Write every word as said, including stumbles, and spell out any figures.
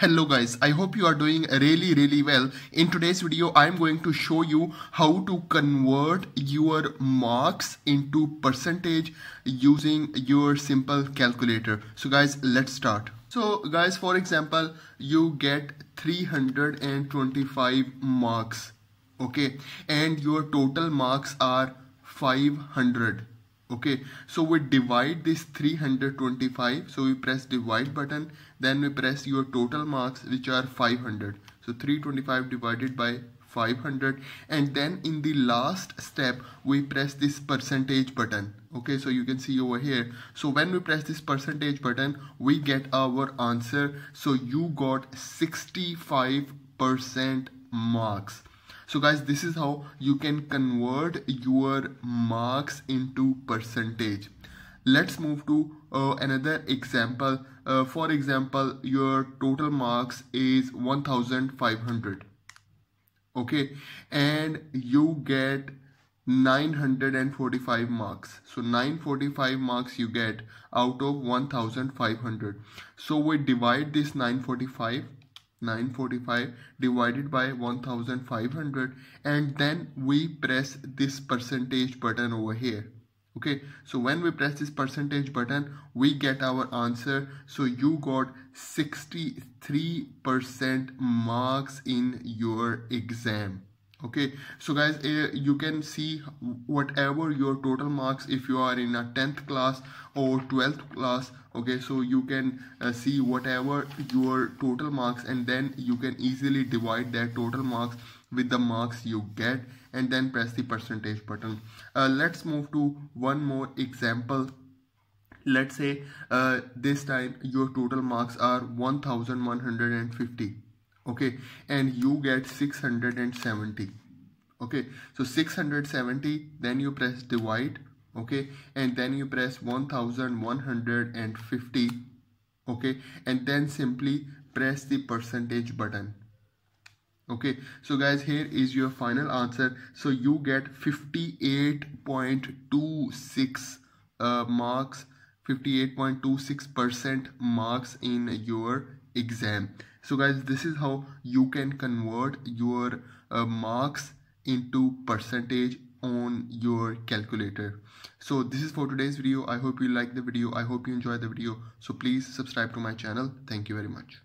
Hello guys, I hope you are doing really really well. In today's video I am going to show you how to convert your marks into percentage using your simple calculator. So guys, let's start. So guys, for example, you get three hundred twenty-five marks, okay, and your total marks are five hundred. Okay, so we divide this three hundred twenty-five, so we press divide button, then we press your total marks which are five hundred. So three hundred twenty-five divided by five hundred, and then in the last step we press this percentage button. Okay, so you can see over here, so when we press this percentage button we get our answer. So you got sixty-five percent marks. So guys, this is how you can convert your marks into percentage. Let's move to uh, another example. Uh, for example, your total marks is one thousand five hundred. Okay, and you get nine hundred forty-five marks. So nine hundred forty-five marks you get out of one thousand five hundred. So we divide this nine hundred forty-five. nine hundred forty-five divided by one thousand five hundred, and then we press this percentage button over here. Okay, so when we press this percentage button we get our answer. So you got sixty-three percent marks in your exam. Okay, so guys, you can see whatever your total marks, if you are in a tenth class or twelfth class, okay, so you can uh, see whatever your total marks, and then you can easily divide that total marks with the marks you get, and then press the percentage button. Uh, let's move to one more example. Let's say uh, this time your total marks are one thousand one hundred fifty. Okay, and you get six hundred seventy. Okay, so six hundred seventy, then you press divide. Okay, and then you press one thousand one hundred fifty. Okay, and then simply press the percentage button. Okay, so guys, here is your final answer. So you get fifty-eight point two six uh, marks, fifty-eight point two six percent marks in your exam. So guys, this is how you can convert your uh, marks into percentage on your calculator. So this is for today's video. I hope you like the video. I hope you enjoy the video. So please subscribe to my channel. Thank you very much.